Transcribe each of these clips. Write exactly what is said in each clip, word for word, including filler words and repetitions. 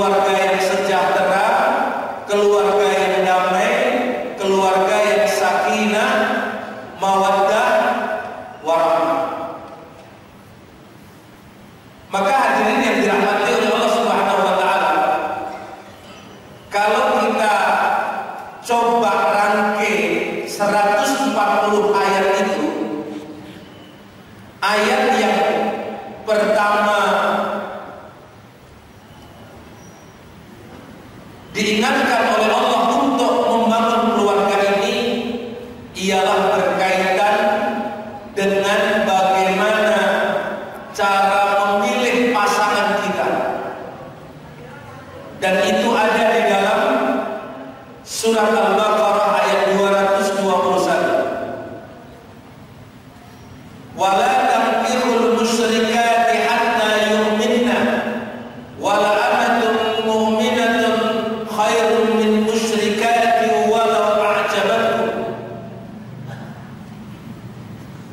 keluarga yang sejahtera, keluarga yang damai, keluarga seratus empat puluh ayat itu, ayat yang pertama diingatkan oleh Allah untuk membangun keluarga ini ialah berkaitan dengan bagaimana cara memilih pasangan kita. Dan itu ada di dalam surah Al-Baqarah ayat dua ratus dua puluh satu. Wala tankihul musyrikati hatta yu'minna wala amatun mu'minatun khairun min musyrikati walau a'jabatkum.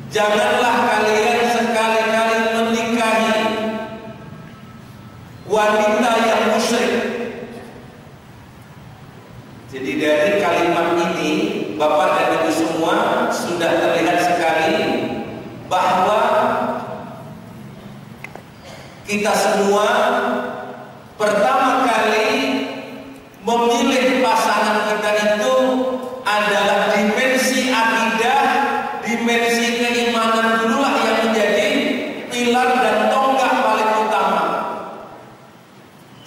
Janganlah kalian sekali-kali menikahi wanita yang musyrik. Jadi dari kalimat ini Bapak dan Ibu semua sudah terlihat sekali bahwa kita semua pertama kali memilih pasangan kita itu adalah dimensi akidah, dimensi keimanan dululah yang menjadi pilar dan tonggak paling utama.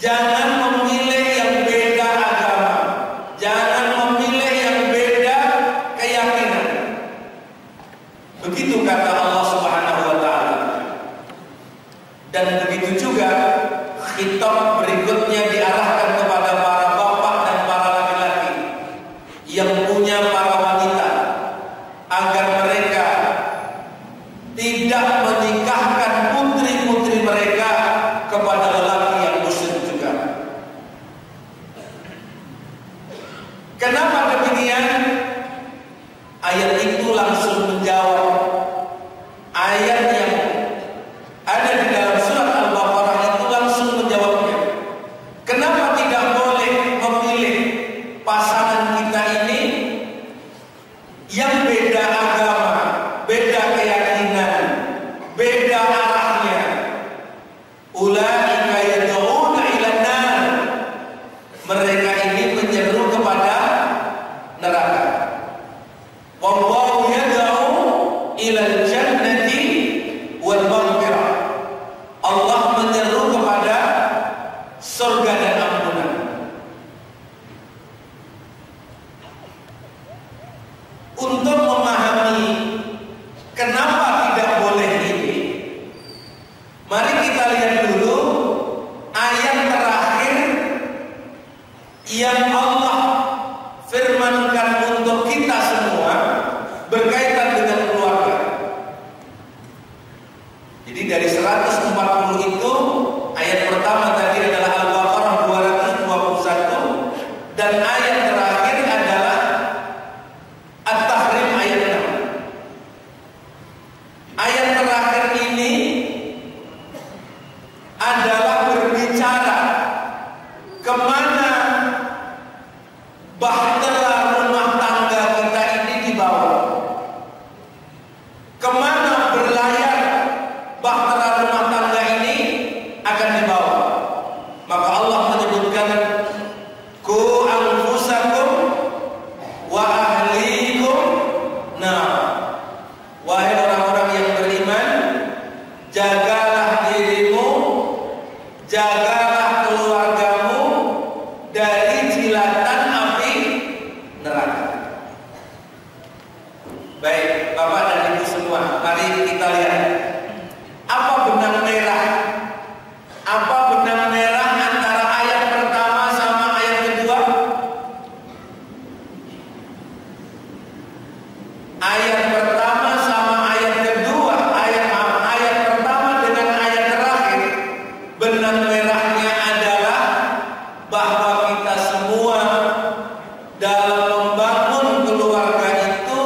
Jangan memilih yang beda agama, jangan memilih yang beda keyakinan. Begitu kata Allah Subhanahu wa Ta'ala. Dan begitu juga khitab berikutnya diarahkan kepada para bapak dan para laki-laki yang punya para wanita agar mereka tidak menikahkan putri-putri mereka kepada lelaki yang musyrik juga. Kenapa demikian? Ayat itu langsung menjawab ayat yang ada di dalam surat Al-Baqarah itu langsung menjawabnya. Kenapa tidak boleh memilih pasangan kita ini yang beda agama, beda keyakinan, beda arahnya? Ulaika yad'una ilan nar. Mereka ini menyeru kepada neraka. Wallahu yad'u ilal jannati wal maghfirah. Allah menyeru kepada surga dan ampunan. Untuk memahami kenapa tidak boleh ini, mari kita lihat dulu ayat terakhir yang Allah firmankan untuk kita semua berkaitan dengan keluarga. Jadi dari seratus empat puluh itu, ayat pertama tadi adalah Al-Baqarah dua ratus dua puluh satu dan ayat terakhir adalah At-Tahrim ayat enam. Ayat terakhir ini adalah berbicara kemana bahtera rumah tangga kita ini dibawa, kemana berlayar bahtera rumah tangga ini akan dibawa. Maka Allah menyebutkan qu anfusakum wa ahlikum nar. Wahai orang-orang yang beriman, jagalah dirimu, jagalah keluargamu dari jilatan api neraka. Baik, Bapak dan Ibu semua, mari kita lihat apa benang merah, apa benang merah antara ayat pertama sama ayat kedua. Ayat pertama sama ayat kedua, ayat ayat pertama dengan ayat terakhir, benang merahnya adalah bahwa kita semua dalam membangun keluarga itu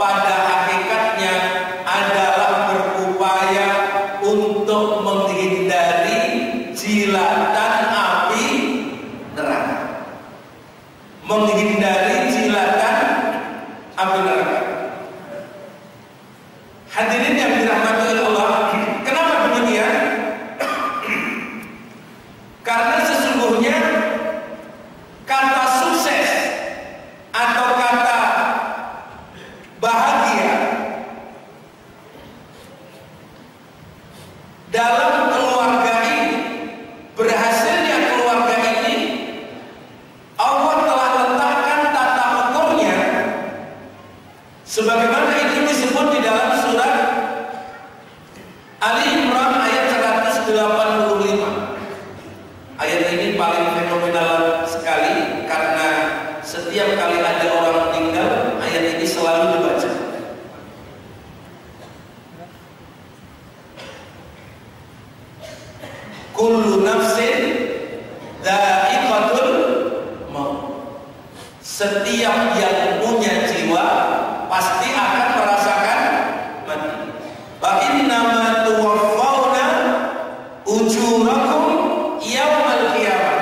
pada hakikatnya adalah berupaya untuk menghindari jilatan api neraka. Menghindari jilatan api neraka. Hadirin yang dirahmati oleh Allah, kenapa demikian? Karena sesungguhnya kata sukses atau kata sebagaimana itu disebut di dalam surat Ali Imran ayat seratus delapan puluh lima. Ayat ini paling fenomenal sekali karena setiap kali ada orang meninggal, ayat ini selalu dibaca. Kullu nafsin dha'iqatul maut. Setiap yang punya jiwa pasti akan merasakan mati. Bagi nama tuwaffawna ujurakum yaumal qiyamah.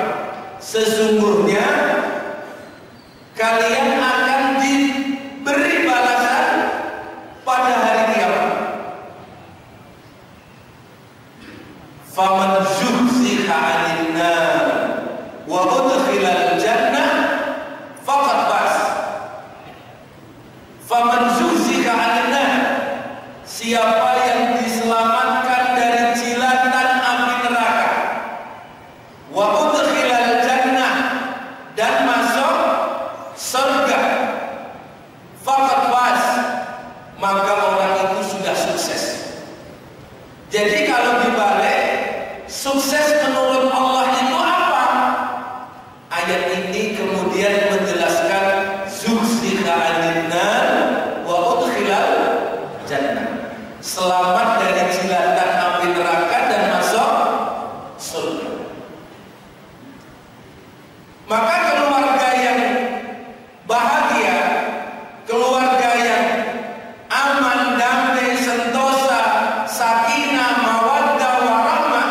Sesungguhnya kalian akan diberi balasan pada hari kiamat. Faman zuhziha 'anil nar wa udkhilal jannah faqad faz. Faman zuhziha 'anil nar, siapa yang diselamatkan dari jilatan api neraka, wa udkhilal jannah, dan masuk surga, faqad faz, maka orang itu sudah sukses. Jadi kalau dibalik, sukses menurut Allah itu apa? Ayat ini kemudian menjelaskan zuhziha 'anil nar wa udkhilal jannah. Selamat dari jilatan api neraka dan masuk surga. Maka keluarga yang bahagia, keluarga yang aman, damai, sentosa, sakinah, mawaddah, warahmah.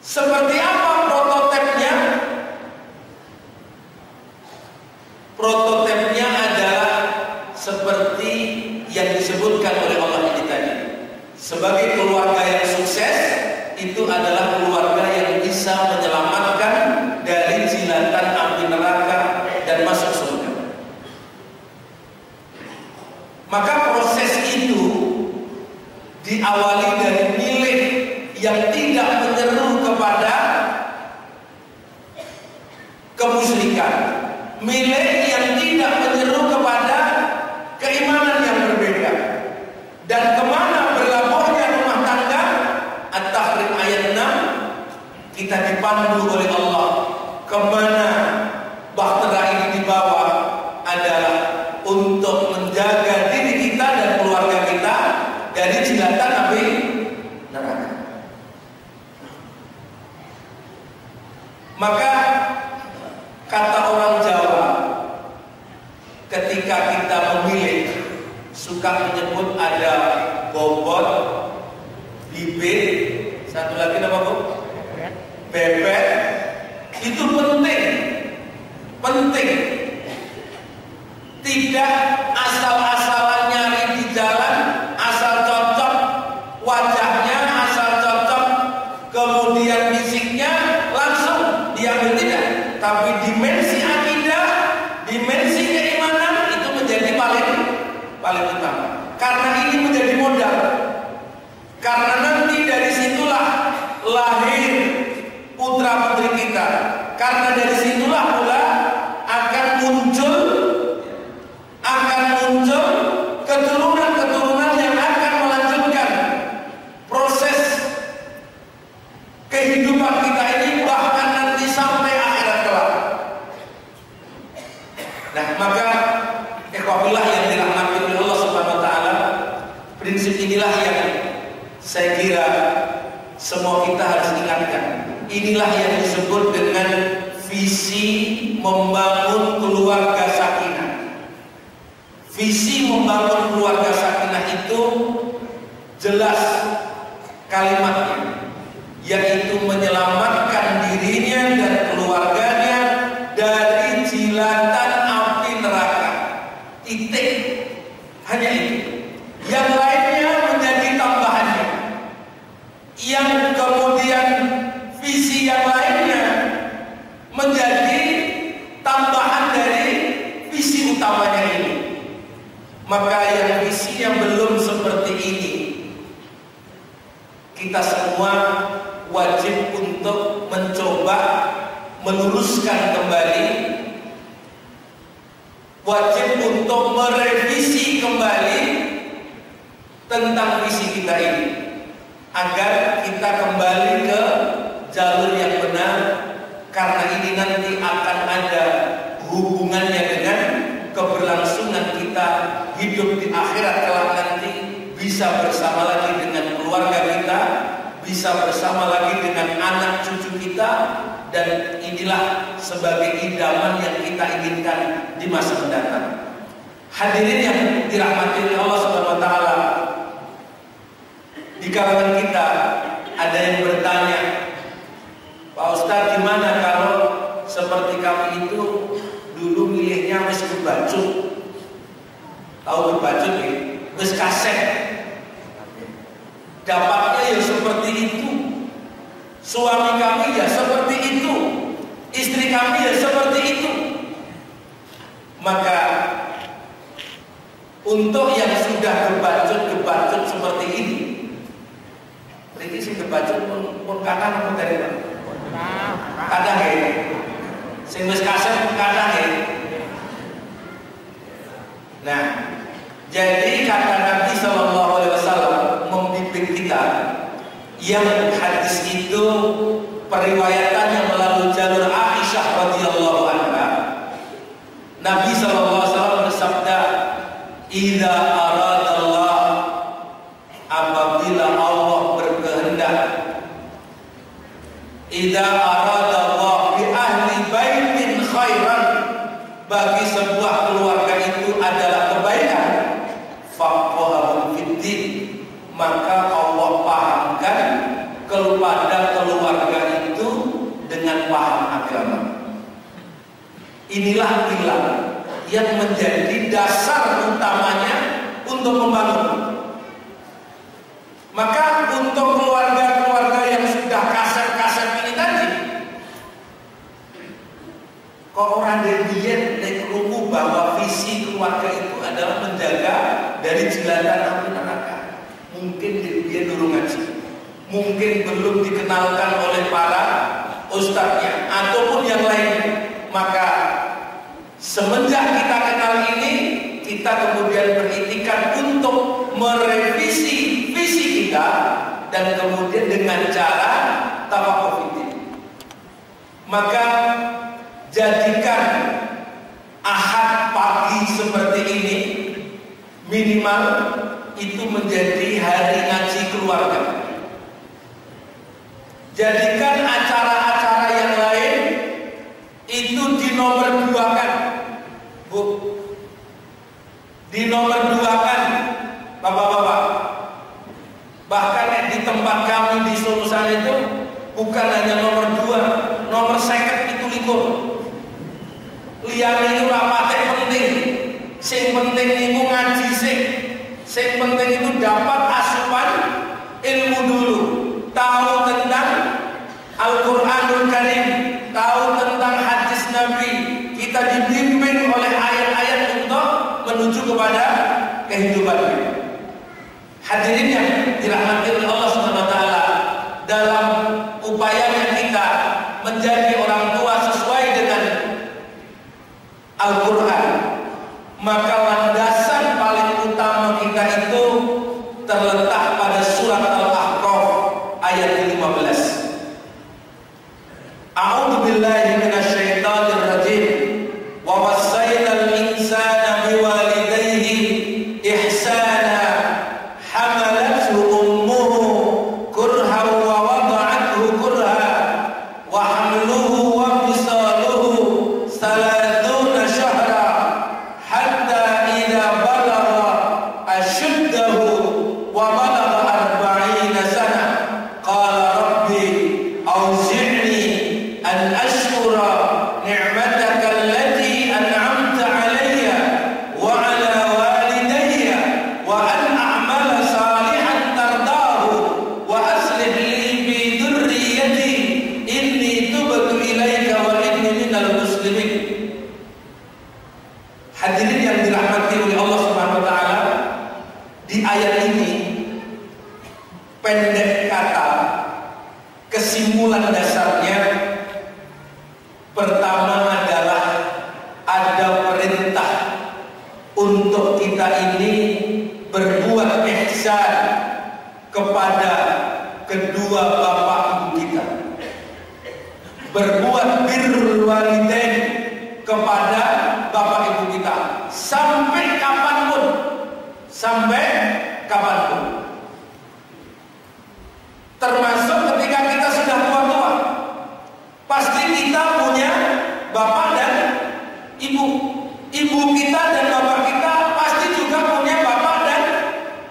Seperti apa prototipnya? Prototipnya adalah seperti yang disebutkan oleh Allah ini tadi. Sebagai keluarga yang sukses, itu adalah keluarga yang bisa menyelamatkan dari jilatan api neraka dan masuk surga. Maka proses itu diawali dari milik yang tidak menyeru kepada kemusyrikan, milik yang tidak menyeru kepada keimanan yang berbeda, dan kemana berlabuhnya rumah tangga. At-Tahrim ayat enam, kita dipandu oleh Allah kemana bahtera ini dibawa adalah untuk menjaga diri kita dan keluarga kita dari jilatan api neraka. Maka kata orang Jawa, ketika kita memilih, suka menyebut ada bobot, bibit, satu lagi nama bu, bebek. Itu penting, penting. Tidak asal-asalan nyari di jalan, asal cocok wajahnya, asal cocok kemudian fisiknya langsung diambil, tidak. Tapi dimensi akidah, dimensi keimanan itu menjadi paling paling utama. Karena ini menjadi modal. Karena nanti dari situlah lahir putra-putri kita. Karena dari situlah pula akan muncul akan muncul keturunan-keturunan yang akan melanjutkan proses kehidupan kita ini bahkan nanti sampai akhirat kelak. Nah, maka ikhwahullah yang dirahmati oleh Allah Subhanahu wa taala, prinsip inilah yang saya kira semua kita harus ingatkan. Inilah yang disebut dengan visi membangun keluarga sakinah. Visi membangun keluarga sakinah itu jelas kalimatnya, yaitu menyelamatkan dirinya dan keluarganya dari jilatan api neraka. Titik. Hanya itu. Yang lainnya menjadi tambahannya. Yang kemudian visi yang lainnya menjadi tambahan dari visi utamanya ini. Maka yang visinya belum seperti ini, kita semua wajib untuk mencoba meluruskan kembali, wajib untuk merevisi diteliti kembali tentang visi kita ini, agar kita kembali ke jalur yang benar, karena ini nanti akan ada hubungannya dengan keberlangsungan kita hidup di akhirat kelak nanti, bisa bersama lagi dengan keluarga kita, bisa bersama lagi dengan anak cucu kita, dan inilah sebagai idaman yang kita inginkan di masa mendatang. Hadirin yang dirahmati Allah Subhanahu wa taala, di kalangan kita ada yang bertanya, Pak Ustadz, gimana kalau seperti kami itu dulu milihnya wis berbacut? Tahu berbacut ya? Wis kaset. Dapatnya ya seperti itu. Suami kami ya seperti itu. Istri kami ya seperti itu. Maka untuk yang sudah kebacut-kebacut seperti ini, ini sih kebacut pun pun kadang pun dari mana? Kadang ya, sing wis kaset pun kadang ya. Nah, jadi kata Nabi Shallallahu Alaihi Wasallam membimbing kita, yang hadis itu periwayatannya melalui jalur Aisyah radhiyallahu anha. Nabi Shallallahu Alaihi Wasallam bersabda, idza aradallah, apabila Allah berkehendak, idza aradallah bi ahli baitin khairan, bagi sebuah keluarga itu adalah kebaikan, faqahum fiddin, maka Allah pahamkan kepada keluarga itu dengan paham agama. Inilah pilar yang menjadi dasar utamanya untuk membangun. Maka untuk keluarga-keluarga yang sudah kaset-kaset ini tadi, kok orang dilihat dari ruku bahwa visi keluarga itu adalah menjaga dari jelatan api neraka. Mungkin dia dulu ngaji, mungkin belum dikenalkan oleh para ustadznya ataupun yang lain. Maka semenjak kita kenal ini, kita kemudian beriktikad untuk merevisi visi kita, dan kemudian dengan cara tafakur. Maka jadikan Ahad pagi seperti ini minimal itu menjadi hari ngaji keluarga. Jadikan acara-acara yang lain itu dinomorduakan, Bu. Dinomorduakan, Bapak-bapak. Bahkan di tempat kami di Sulusan itu bukan hanya nomor dua, nomor seket itu likur. Liane itu rapatnya penting. Sing penting itu ngaji sing. Sing penting itu dapat asupan ilmu dulu, tahu tentang Al Qur'anul Karim, tahu tentang hadis Nabi. Kita dibimbing oleh ayat-ayat untuk menuju kepada kehidupan. Hadirin yang dirahmati oleh Allah Subhanahu wa taala, dalam upaya kita menjadi orang tua sesuai dengan Al-Qur'an, maka landasan paling utama kita itu terletak pada surat Al-Ahqaf ayat lima belas. A'udzu billahi minasyaitonir rajim. Wa wassaynal insana biwalidayhi ihsana. Wa untuk kita ini berbuat ihsan kepada kedua bapak ibu kita, berbuat birrul walidain kepada bapak ibu kita sampai kapanpun, sampai kapanpun. Termasuk ketika kita sudah tua-tua, pasti kita punya bapak dan ibu, ibu kita dan bapak kita pasti juga punya bapak dan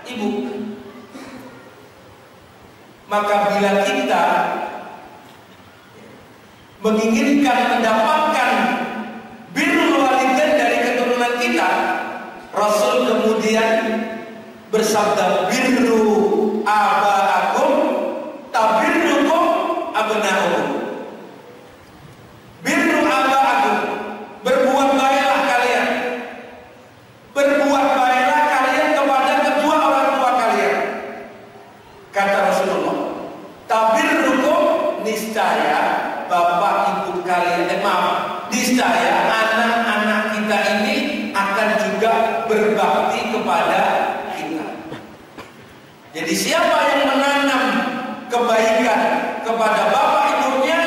ibu. Maka bila kita menginginkan mendapatkan birrul walidain dari keturunan kita, Rasul kemudian bersabda, birru abaakum tabirrukum abnaakum. Birru abaakum, berbuat baiklah kalian, berbuat baiklah kalian kepada kedua orang tua kalian. Kata Rasulullah, tabirrukum, niscaya bapak ibu kalian, eh, maaf, niscaya anak-anak kita ini akan juga berbakti kepada kita. Jadi siapa yang menanam kebaikan kepada bapak ibunya,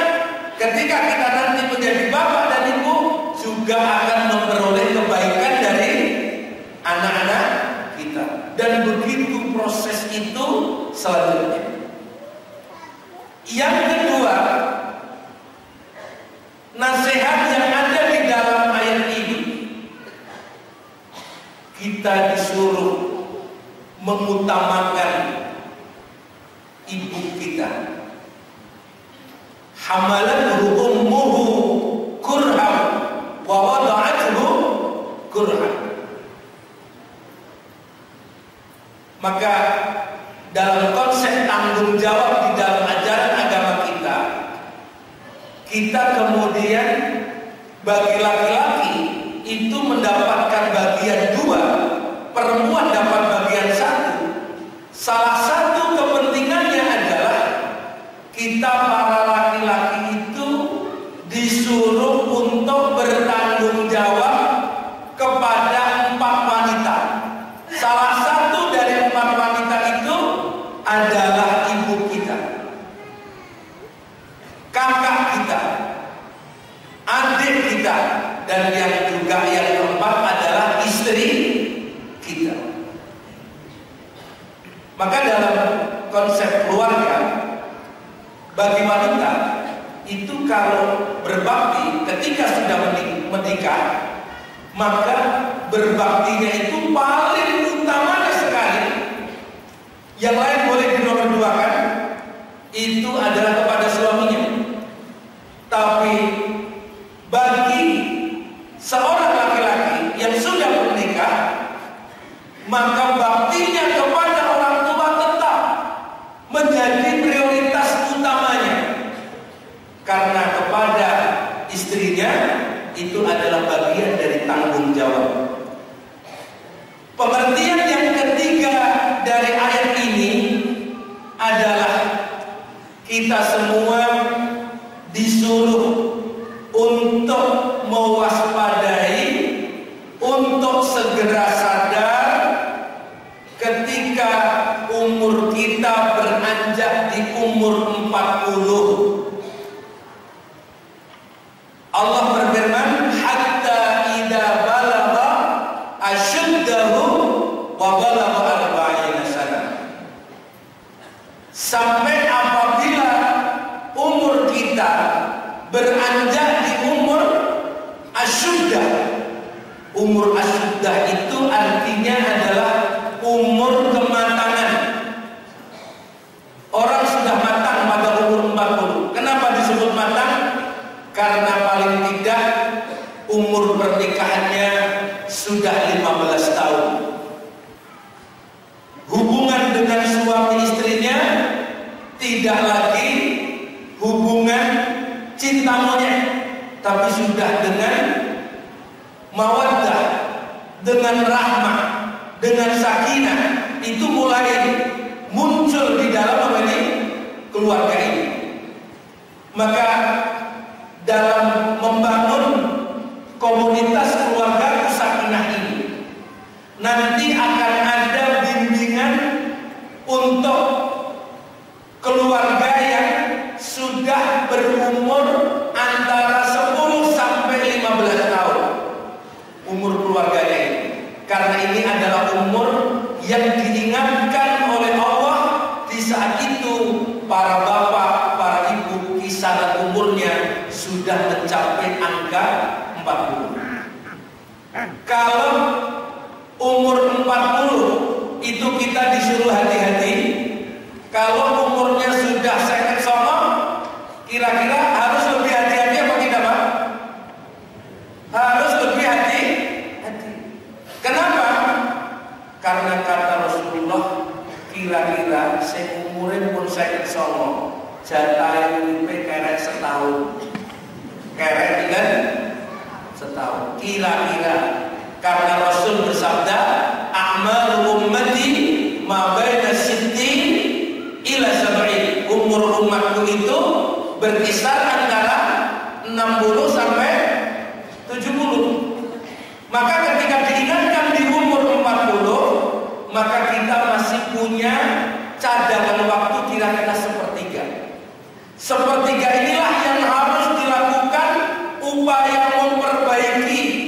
ketika kita nanti menjadi bapak dan ibu juga akan memperoleh kebaikan dari anak-anak kita. Dan begitu proses itu selanjutnya. Yang kedua, nasihat yang ada di dalam ayat ini, kita disuruh mengutamakan ibu kita. Hamalathu ummuhu kurhan wa wada'athu kurhan. Maka dalam konsep tanggung jawab di dalam ajaran agama kita, kita kemudian bagi laki-laki itu mendapatkan bagian dua, perempuan dapat bagian satu. Salah satu kepentingannya adalah kita para laki-laki itu disuruh untuk bertanggung jawab kepada empat wanita. Salah satu dari empat wanita itu adalah ibu kita, kakak kita, adik kita, dan yang juga yang keempat adalah istri kita. Maka dalam konsep keluarga, bagi wanita itu kalau berbakti ketika sudah menikah, maka berbaktinya itu paling utama sekali. Yang lain boleh dinomorduakan, itu adalah kepada suaminya. Tapi bagi seorang laki-laki yang sudah menikah, maka baktinya kepada orang tua tetap menjadi prioritas utamanya. Karena kepada istrinya itu adalah bagian dari tanggung jawab. Pengertian yang ketiga dari ayat ini adalah kita semua disuruh untuk mewaspadai, untuk segera sadar ketika umur kita beranjak di umur empat puluh. Allah berfirman, hatta idza balagha asyuddahu wa balagha arba'ina sanah. Sampai apabila umur kita beranjak di umur asyuddah. Umur asyuddah itu artinya adalah umur kematangan. Orang sudah matang pada umur empat puluh. Kenapa disebut matang? Karena paling tidak umur pernikahannya sudah lima belas tahun. Hubungan dengan suami istrinya tidak lagi hubungan cinta monyet, tapi sudah dengan mawaddah, dengan rahmah, dengan sakinah. Itu mulai muncul di dalam keluarga ini. Maka dalam membangun komunitas keluarga sakinah ini, nanti akan ada bimbingan untuk keluarga yang sudah berumur antara sepuluh sampai lima belas tahun umur keluarganya ini, karena ini adalah umur yang diingatkan oleh Allah. Di saat itu para bapak, para ibu, kisaran umurnya sudah mencapai angka empat puluh. Kalau umur empat puluh itu kita disuruh hati-hati. Kalau umurnya sudah seket sono, kira-kira harus lebih hati-hati apa tidak, Pak? Harus lebih hati-hati. Kenapa? Karena kata Rasulullah, kira-kira seumurin pun seket sono, jatah umpe kerek setahun, kerek tiga setahun. Kira-kira. Karena Rasul bersabda, amal ummati ma baina sittin ila sab'in. Umur umatku itu berkisar antara enam puluh sampai tujuh puluh. Maka ketika diingatkan di umur empat puluh, maka kita masih punya cadangan waktu kira-kira sepertiga. Sepertiga inilah yang harus dilakukan upaya memperbaiki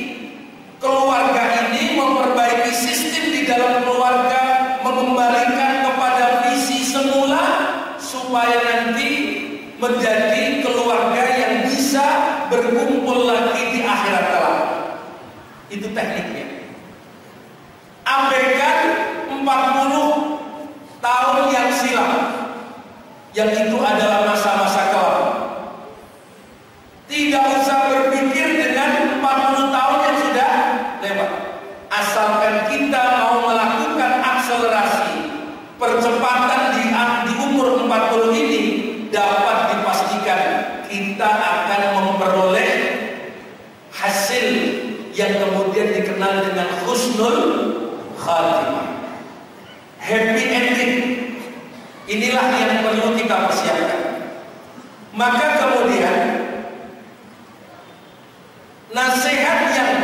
keluarga ini, memperbaiki sistem di dalam keluarga, mengembalikan kepada visi semula, supaya nanti menjadi keluarga yang bisa berkumpul lagi di akhirat kelak. Itu tekniknya. Abaikan empat puluh tahun yang silam, yang itu adalah masa-masa kelam. Tidak usah berpikir dengan empat puluh tahun yang sudah lewat, asalkan kita mau melakukan akselerasi percepatan di, di umur empat puluh ini, dapat dipastikan kita akan memperoleh hasil yang kemudian dikenal dengan husnul khatimah, happy ending. Inilah yang perlu kita persiapkan. Maka kemudian nasihat yang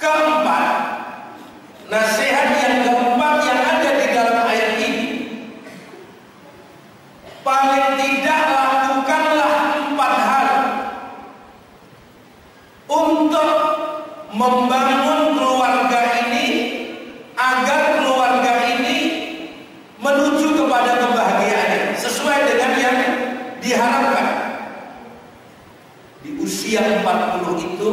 keempat, nasihat yang keempat yang ada di dalam ayat ini, paling tidak lakukanlah empat hal untuk membangun keluarga ini agar keluarga ini menuju kepada kebahagiaan sesuai dengan yang diharapkan. Di usia empat puluh itu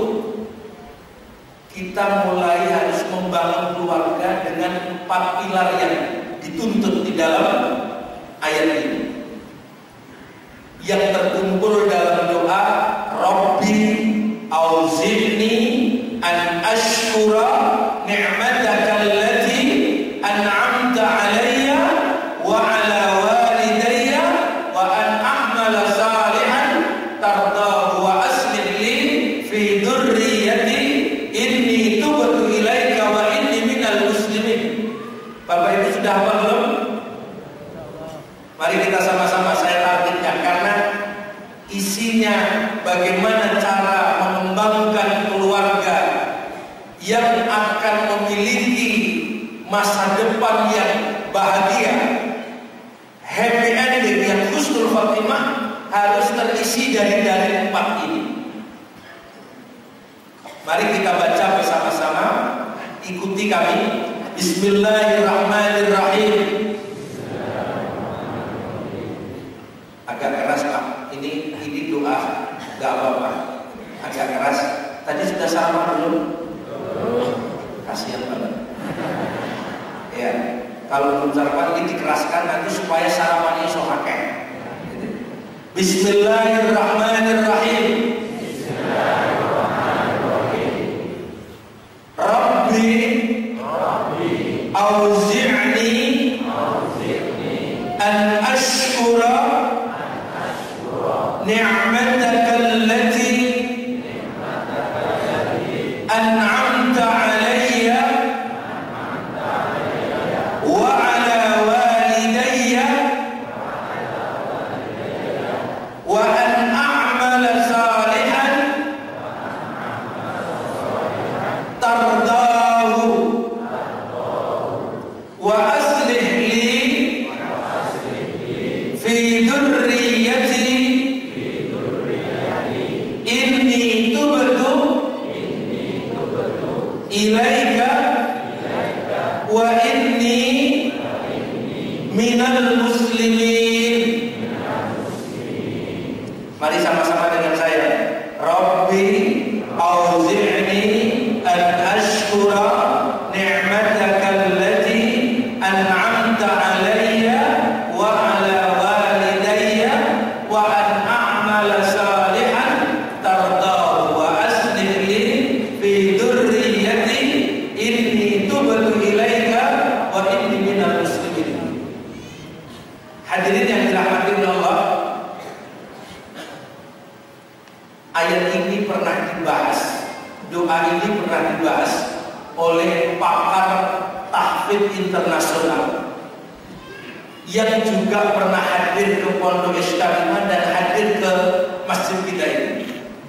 kita mulai harus membangun keluarga dengan empat pilar yang dituntut di dalam ayat ini, yang terkumpul dalam doa Rabbi auzinni an ashkura ni'mataka allati an'amta alayya wa ala walidayya wa an a'mala salihan tarda fi dzurriyyati inni tubtu ilaika wa inni minal muslimin. Bapak Ibu sudah hafal belum? Mari kita sama-sama saya targetkan, karena isinya bagaimana cara mengembangkan keluarga yang akan memiliki masa depan yang bahagia, happy ending yang husnul khatimah, harus terisi dari dari empat ini. Mari kita baca bersama-sama, ikuti kami. Bismillahirrahmanirrahim. Agak keras, Pak. Ini ini doa, nggak apa-apa. Agak keras. Tadi sudah sama belum? Kasihan banget. Ya, kalau ucapan ini dikeraskan nanti supaya sarapannya sohakeh. Bismillahirrahmanirrahim. Rabbi, Rabbi, auzi'ni, auzi'ni, an ashkura, an ashkura, ni'mataka allati, ni'mataka allati, an'amta alayya, an'amta alayya, wa ala walidayya, wa ala walidayya, wa an a'mala salihan, wa an a'mala salihan, tarda. minal muslimin. Mari sama-sama dengan saya. Rabbi auzi'ni an ashkura ni'mataka allati an'amta 'alayya wa 'ala walidayya wa an a'mala salihan tardahu wa aslih li fi dhurriyyati inni tubtu ilaika wa inni minal muslimin. Hadirin yang dirahmati Allah, ayat ini pernah dibahas, doa ini pernah dibahas oleh pakar tahfidz internasional yang juga pernah hadir ke Pondok Istiqomah dan hadir ke masjid kita ini.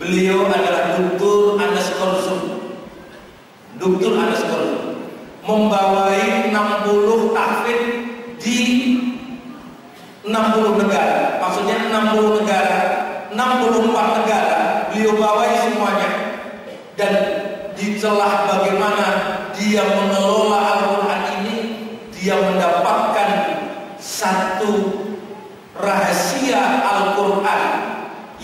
Beliau adalah Doktor Anas Korsum. Doktor Anas Korsum membawai enam puluh tahfidz di enam puluh negara, maksudnya enam puluh negara, enam puluh empat negara. Beliau bawai semuanya dan dicelah bagaimana dia mengelola Al-Qur'an ini, dia mendapatkan satu rahasia Al-Qur'an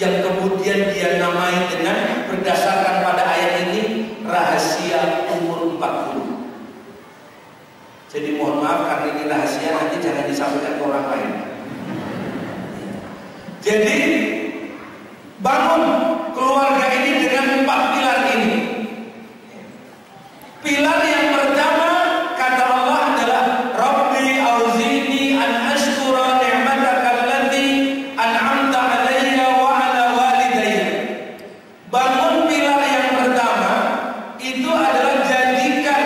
yang kemudian dia namai dengan berdasarkan pada ayat ini rahasia umur empat puluh. Jadi mohon maaf karena ini rahasia, nanti jangan disampaikan ke orang lain. Jadi bangun keluarga ini dengan empat pilar ini. Pilar yang pertama kata Allah adalah Rabbi auzini an ashkura ni'mataka allati an'amta 'alayya wa 'ala walidayya. Bangun pilar yang pertama itu adalah jadikan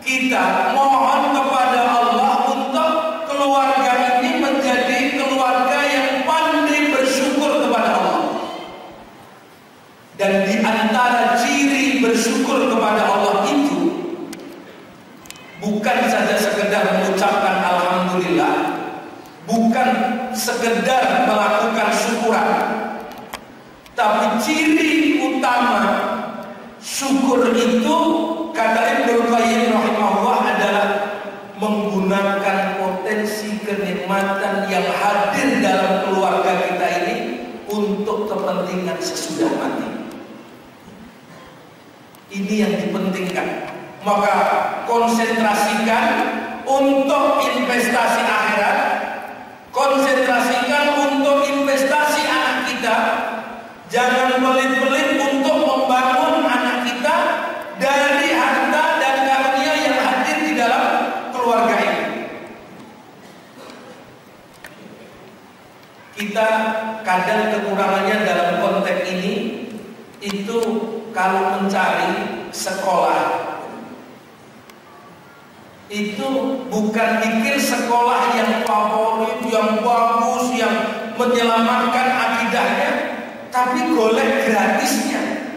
kita mohon kepada Allah untuk keluarga ini menjadi keluarga yang pandai bersyukur kepada Allah. Dan di antara ciri bersyukur kepada Allah itu bukan saja sekedar mengucapkan alhamdulillah, bukan sekedar melakukan syukuran, tapi ciri utama syukur itu kata Ibnu Qayyim rahimahullah adalah menggunakan potensi kenikmatan yang hadir dalam keluarga kita ini untuk kepentingan sesudah mati. Ini yang dipentingkan. Maka konsentrasikan untuk investasi akhirat, konsentrasikan untuk investasi anak kita. Jangan pelit-pelit untuk membangun anak kita dari harta dan karunia yang hadir di dalam keluarga ini. Kita kadang kekurangannya dalam konteks ini itu kalau mencari sekolah itu bukan pikir sekolah yang favorit, yang bagus, yang menyelamatkan akidahnya, tapi golek gratisnya.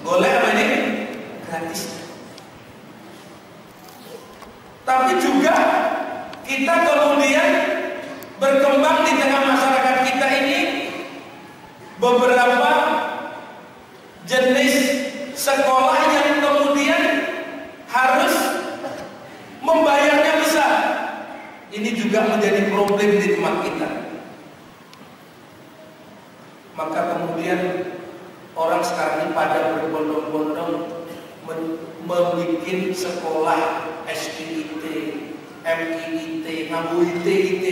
Golek apa ini? Gratisnya. Tapi juga kita kemudian berkembang di tengah masyarakat kita ini beberapa jenis sekolah yang kemudian harus membayarnya besar. Ini juga menjadi problem di tempat kita. Maka kemudian orang sekarang ini pada berbondong-bondong membuat sekolah S D I T, M I T, namun I T I T,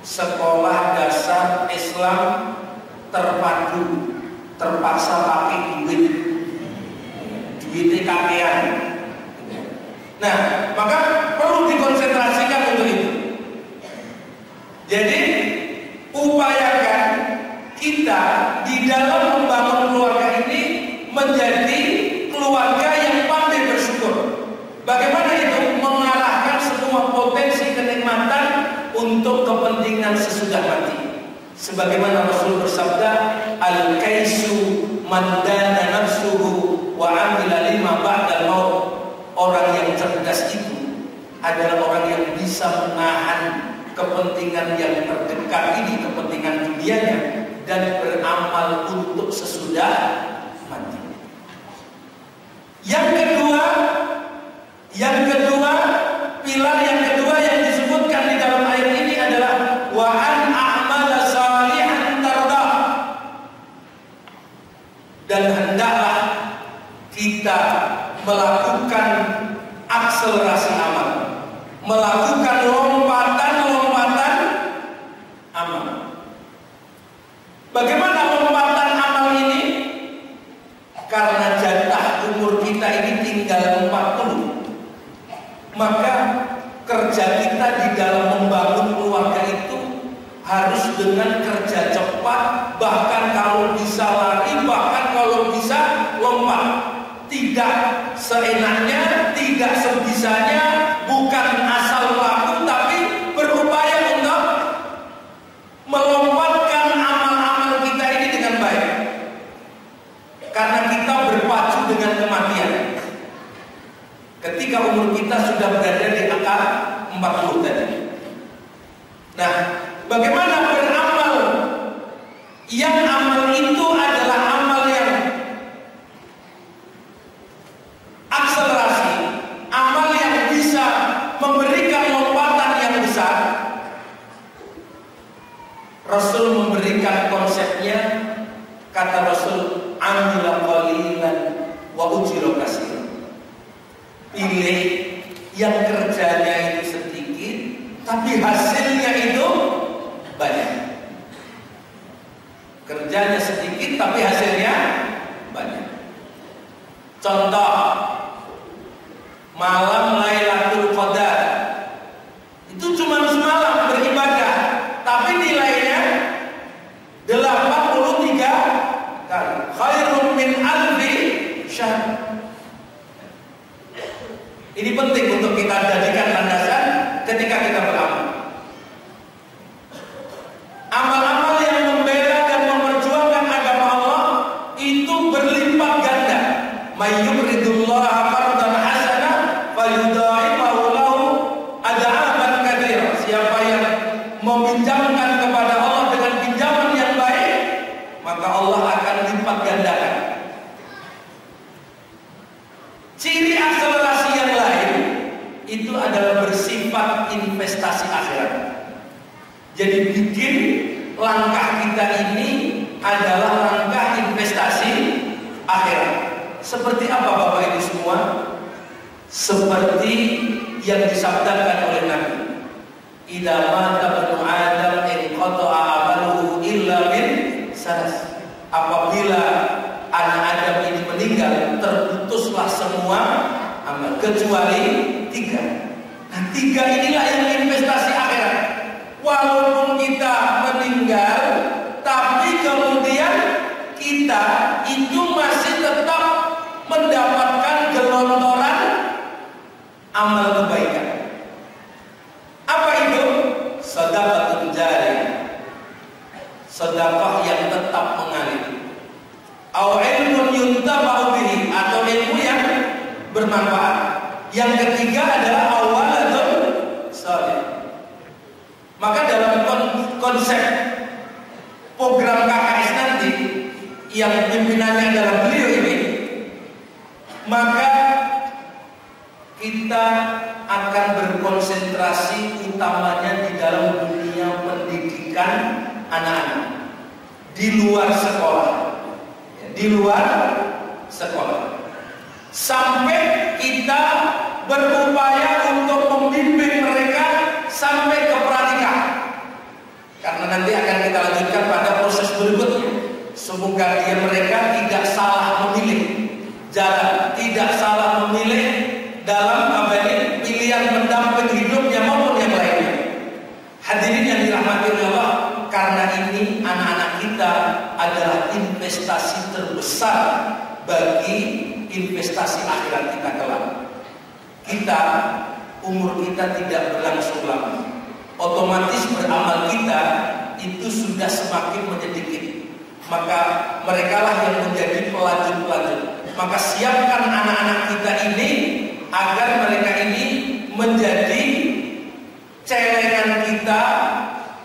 sekolah dasar Islam terpadu. Terpaksa pakai duit duit kakean. Nah, maka perlu dikonsentrasikan untuk itu. Jadi upayakan kita di dalam membangun keluarga ini menjadi keluarga yang pandai bersyukur. Bagaimana itu? Mengarahkan semua potensi kenikmatan untuk kepentingan sesudah mati. Sebagaimana Rasul bersabda, al-kaisu mandana nafsuhu wa 'amila lima ba'dal maut. Orang yang cerdas itu adalah orang yang bisa menahan kepentingan yang terdekat ini, kepentingan dunianya, dan beramal untuk sesudah mati. Yang kedua, yang kedua, pilar yang kedua yang disebut melakukan akselerasi amal, melakukan lompatan-lompatan amal. Bagaimana lompatan amal ini? Karena jatah umur kita ini tinggal empat puluh, maka kerja kita di dalam membangun keluarga itu harus dengan kerja cepat, bahkan kalau bisa lari, bahkan kalau bisa lompat. Tidak seenaknya, tidak sebisanya, bukan asal laku, tapi berupaya untuk melompatkan amal-amal kita ini dengan baik. Karena kita berpacu dengan kematian. Ketika umur kita sudah berada di angka empat puluh tadi. Nah, bagaimana beramal? Yang amal itu adalah amal yang akselerasi, amal yang bisa memberikan lompatan yang besar. Rasul memberikan konsepnya, kata Rasul, amila qalilan wa ujira kasiran. Pilih yang kerjanya itu sedikit, tapi hasilnya itu banyak. Kerjanya sedikit tapi hasilnya banyak. Contoh malam Lailatul Qadar, itu cuma semalam beribadah, tapi nilainya delapan puluh tiga kali. Khairun min alfi syahr. Ini penting untuk kita jadikan landasan ketika kita beramal. Amal-amal yang membela dan memperjuangkan agama Allah itu berlipat ganda. Mayyuridullah fardan hasanah falyudha'ifahu lahu ad'afan katsira. Siapa yang meminjamkan kepada Allah dengan pinjaman yang baik, maka Allah akan lipat gandakan. Ciri akselerasi yang lain itu adalah bersifat investasi akhirat. Jadi bikin langkah kita ini adalah langkah investasi akhirat. Seperti apa Bapak Ibu semua? Seperti yang disabdakan oleh Nabi, idza mata ibnu adam inqata'a amaluhu illa min salas. Apabila anak Adam ini meninggal, terputuslah semua amal kecuali tiga. Nah, tiga inilah yang investasi akhirat. Walaupun kita meninggal, tapi kemudian kita itu masih tetap mendapatkan gelontoran amal kebaikan. Apa itu? Sedekah jariyah, sedekah yang tetap mengalir. Au ilmun yuntafa bihi, atau ilmu yang bermanfaat. Yang ketiga adalah awaladun salih. Maka dalam konsep program K K S nanti yang pimpinannya adalah beliau ini, maka kita akan berkonsentrasi utamanya di dalam dunia pendidikan anak-anak di luar sekolah, di luar sekolah, sampai kita berupaya untuk membimbing mereka sampai ke pranikah. Karena nanti akan kita lanjutkan pada proses berikutnya. Semoga dia mereka tidak salah memilih jalan, tidak salah memilih dalam apa ini, pilihan pendamping hidupnya maupun yang lainnya. Hadirin yang dirahmati Allah, karena ini anak-anak kita adalah investasi terbesar bagi investasi akhirat kita kelak. Kita umur kita tidak berlangsung lama, otomatis beramal kita itu sudah semakin menyedikit. Maka merekalah yang menjadi pelajun-pelajun. Maka siapkan anak-anak kita ini agar mereka ini menjadi celengan kita,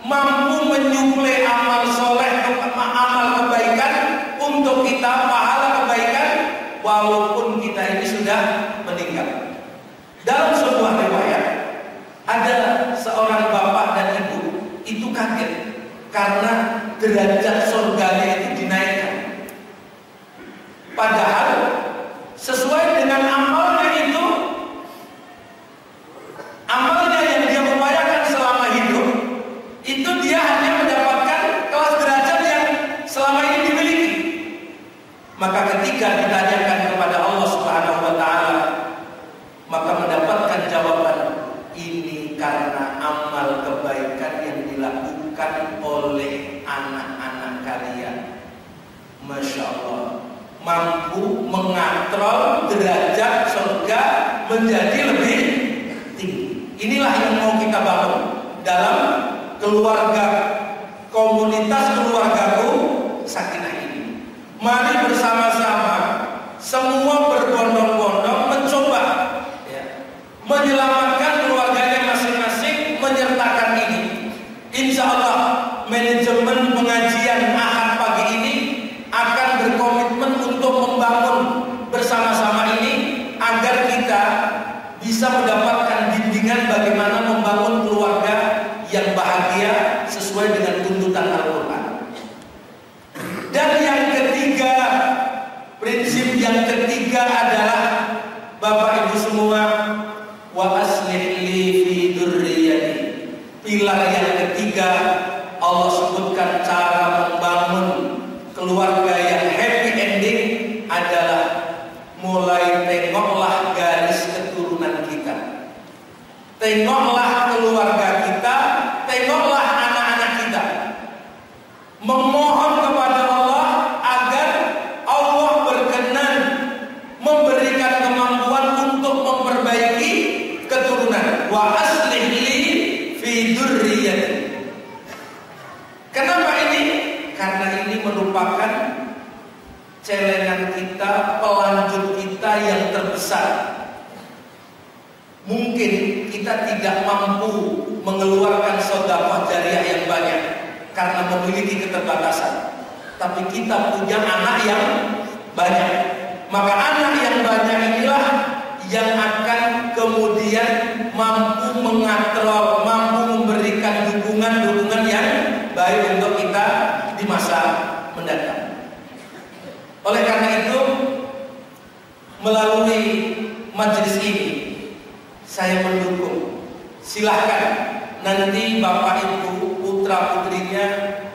mampu menyuplai amal soleh, amal kebaikan untuk kita, pahala kebaikan walaupun kita ini sudah meninggal. Dalam sebuah riwayat ada seorang bapak dan ibu itu kaget karena derajat surganya itu dinaikkan. Padahal sesuai dengan amal menyorot derajat surga menjadi lebih tinggi. Inilah yang mau kita bangun dalam keluarga, komunitas keluargaku sakinah ini. Mari bersama-sama semua berbondong-bondong mencoba ya, menyelamatkan keluarganya masing-masing, menyertakan ini. Insya Allah manajemen pengajian Ahad pagi ini akan berkomitmen untuk membangun bersama-sama ini agar kita bisa mendapatkan bimbingan bagaimana membangun keluarga yang bahagia sesuai dengan tuntutan Al Qur'an. Dan yang ketiga, prinsip yang ketiga adalah Bapak Ibu semua, wa aslih li fi dzurriyyati. Pilar yang ketiga Allah sebutkan cara membangun keluarga yang happy ending adalah mulai tengoklah garis keturunan kita, tengoklah keluarga kita, tengoklah anak-anak kita, memohon kepada Allah agar Allah berkenan memberikan kemampuan untuk memperbaiki keturunan. Wa aslih li fi dzurriyyati. Kenapa ini? Karena ini merupakan celengan kita, pelanjut kita yang terbesar. Mungkin kita tidak mampu mengeluarkan sedekah jariah yang banyak karena memiliki keterbatasan, tapi kita punya anak yang banyak. Maka anak yang banyak inilah yang akan kemudian mampu mengatrol, mampu memberikan dukungan-dukungan yang baik untuk kita di masa mendatang. Oleh karena itu, melalui majelis ini saya mendukung. Silahkan nanti Bapak Ibu putra putrinya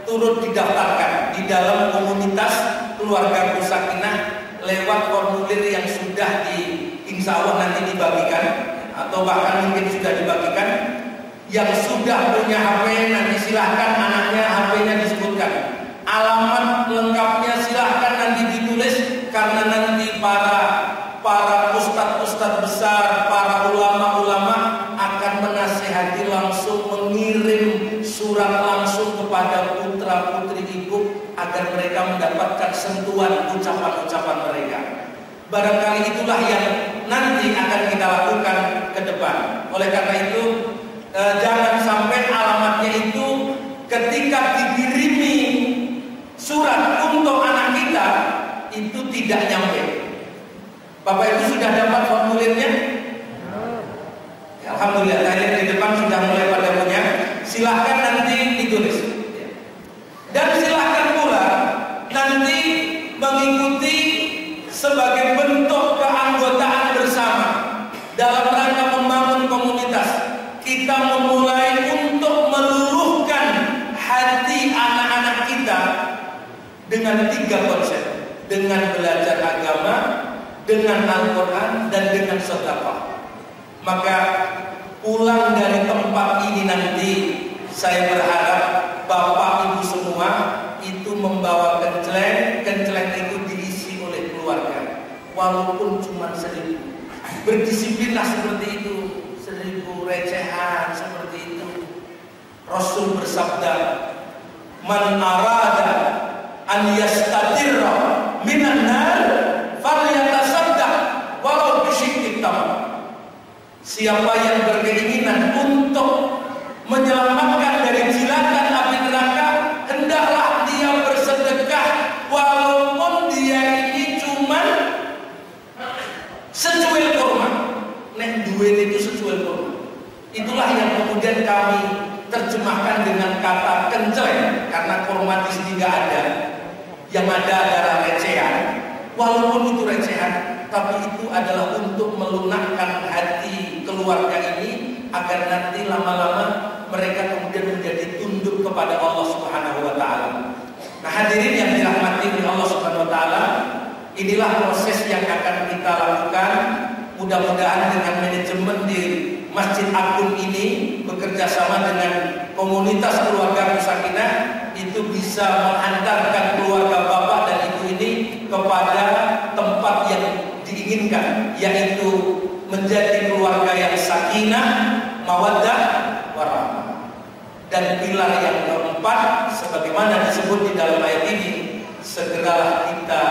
turut didaftarkan di dalam komunitas Keluargaku Sakinah lewat formulir yang sudah di, insya Allah nanti dibagikan atau bahkan mungkin sudah dibagikan. Yang sudah punya H P nanti silahkan anaknya H P-nya disebutkan, alamat lengkapnya silahkan nanti ditulis, karena nanti para para ustadz-ustadz besar, para ulama-ulama akan menasihati langsung, mengirim surat langsung kepada putra-putri ibu agar mereka mendapatkan sentuhan ucapan-ucapan mereka. Barangkali itulah yang nanti akan kita lakukan ke depan. Oleh karena itu, jangan sampai alamatnya itu ketika dikirimi surat untuk anak kita itu tidak nyampe. Bapak Ibu sudah dapat formulirnya? Ya, alhamdulillah, tadi di depan sudah mulai pada punya. Silahkan nanti ditulis. Dan silahkan pula nanti mengikuti sebagai bentuk keanggotaan bersama dalam rangka membangun komunitas. Kita memulai untuk meluluhkan hati anak-anak kita dengan tiga konsep, dengan belajar agama, dengan Al-Quran, dan dengan sedekah. Maka pulang dari tempat ini nanti, saya berharap Bapak Ibu semua itu membawa kenceleng, kenceleng itu diisi oleh keluarga, walaupun cuma seribu. Berdisiplinlah seperti itu. Seribu recehan seperti itu. Rasul bersabda, man arada an yastatirra minan nar falyatasaddaq walau bisyikki tamr. Siapa yang berkeinginan untuk menyelamatkan dari jilatan api neraka, hendaklah dia bersedekah walaupun dia ini cuma secuil kurma. Nek duit itu sesuai norma. Itulah yang kemudian kami terjemahkan dengan kata kenceleng, karena kurma di sini nggak ada. Yang ada adalah recehan. Walaupun itu recehan, tapi itu adalah untuk melunakkan hati keluarga ini agar nanti lama-lama mereka kemudian menjadi tunduk kepada Allah Subhanahu Wa Taala. Nah, hadirin yang dirahmati oleh Allah Subhanahu Wa Taala, inilah proses yang akan kita lakukan. Mudah-mudahan dengan manajemen di Masjid Agung ini bekerja sama dengan komunitas Keluargaku Sakinah itu bisa menghantarkan keluarga bapak dan ibu ini kepada tempat yang diinginkan. inginkan, yaitu menjadi keluarga yang sakinah, mawaddah, warahmah. Dan pilar yang keempat, sebagaimana disebut di dalam ayat ini, segeralah kita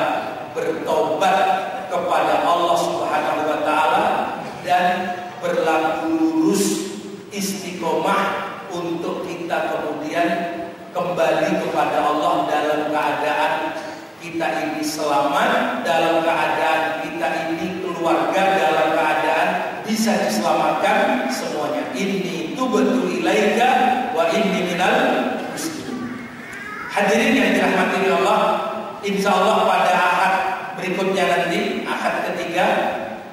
bertobat kepada Allah Subhanahu wa taala dan berlaku lurus istiqomah untuk kita kemudian kembali kepada Allah dalam keadaan kita ini selamat, dalam keadaan kita ini keluarga, dalam keadaan bisa diselamatkan semuanya. Ini tubtu ilaika wa inni minal muslimin. Hadirin yang dirahmati Allah, insyaallah pada Ahad berikutnya nanti, Ahad ketiga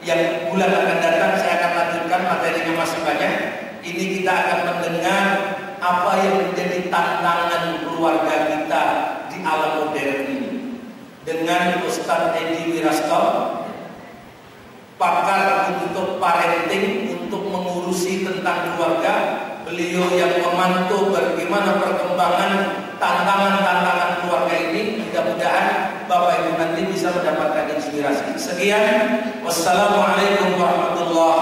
yang bulan akan datang, saya akan lanjutkan, materinya masih banyak. Ini kita akan mendengar apa yang menjadi tantangan keluarga kita di alam modern ini, dengan Ustaz Edi Wirasto, pakar untuk parenting, untuk mengurusi tentang keluarga. Beliau yang memantau bagaimana perkembangan tantangan-tantangan keluarga ini. Mudah-mudahan Bapak Ibu nanti bisa mendapatkan inspirasi. Sekian, wassalamualaikum warahmatullahi wabarakatuh.